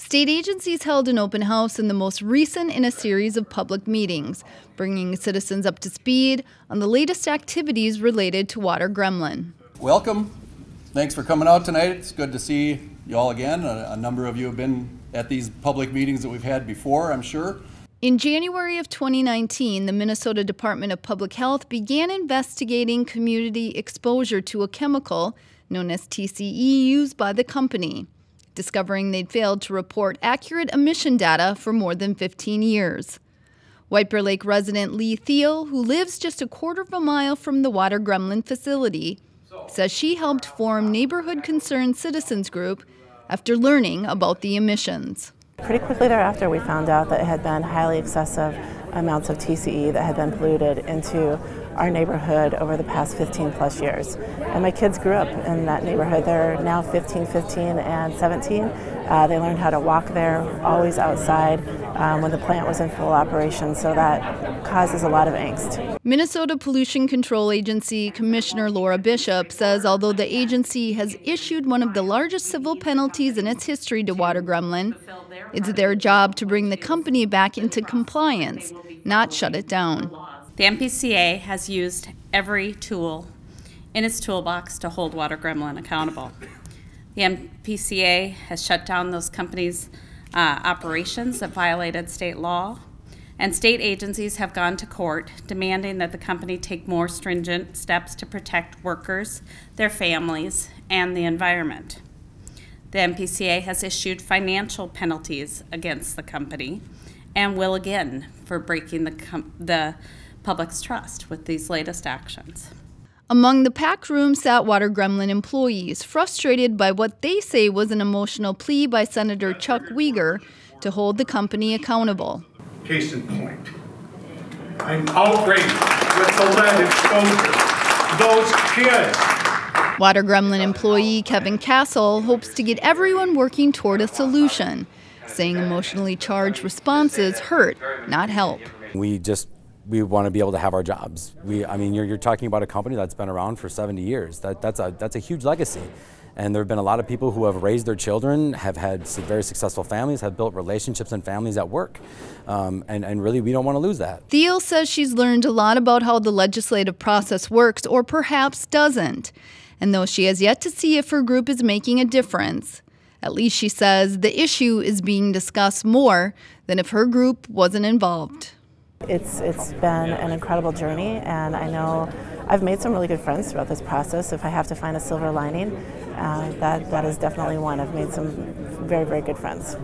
State agencies held an open house and the most recent in a series of public meetings, bringing citizens up to speed on the latest activities related to Water Gremlin. Welcome. Thanks for coming out tonight. It's good to see you all again. A number of you have been at these public meetings that we've had before, I'm sure. In January of 2019, the Minnesota Department of Public Health began investigating community exposure to a chemical known as TCE used by the company, discovering they'd failed to report accurate emission data for more than 15 years. White Bear Lake resident Lee Thiel, who lives just a quarter of a mile from the Water Gremlin facility, says she helped form Neighborhood Concerned Citizens Group after learning about the emissions. Pretty quickly thereafter, we found out that it had been highly excessive amounts of TCE that had been polluted into our neighborhood over the past 15 plus years. And my kids grew up in that neighborhood. They're now 15, 15, and 17. They learned how to walk there, always outside, when the plant was in full operation, so that causes a lot of angst. Minnesota Pollution Control Agency Commissioner Laura Bishop says although the agency has issued one of the largest civil penalties in its history to Water Gremlin, it's their job to bring the company back into compliance, not shut it down. The MPCA has used every tool in its toolbox to hold Water Gremlin accountable. The MPCA has shut down those companies' operations that violated state law, and state agencies have gone to court demanding that the company take more stringent steps to protect workers, their families, and the environment. The MPCA has issued financial penalties against the company and will again for breaking the public's trust with these latest actions. Among the packed room sat Water Gremlin employees, frustrated by what they say was an emotional plea by Senator Chuck Wieger to hold the company accountable. Case in point, I'm outraged with the lead exposure. Those kids. Water Gremlin employee Kevin Castle hopes to get everyone working toward a solution, saying emotionally charged responses hurt, not help. We want to be able to have our jobs. You're talking about a company that's been around for 70 years. That's a huge legacy. And there have been a lot of people who have raised their children, have had very successful families, have built relationships and families at work. And really, we don't want to lose that. Thiel says she's learned a lot about how the legislative process works, or perhaps doesn't. And though she has yet to see if her group is making a difference, at least she says the issue is being discussed more than if her group wasn't involved. It's been an incredible journey, and I know I've made some really good friends throughout this process. If I have to find a silver lining, that is definitely one. I've made some very, very good friends.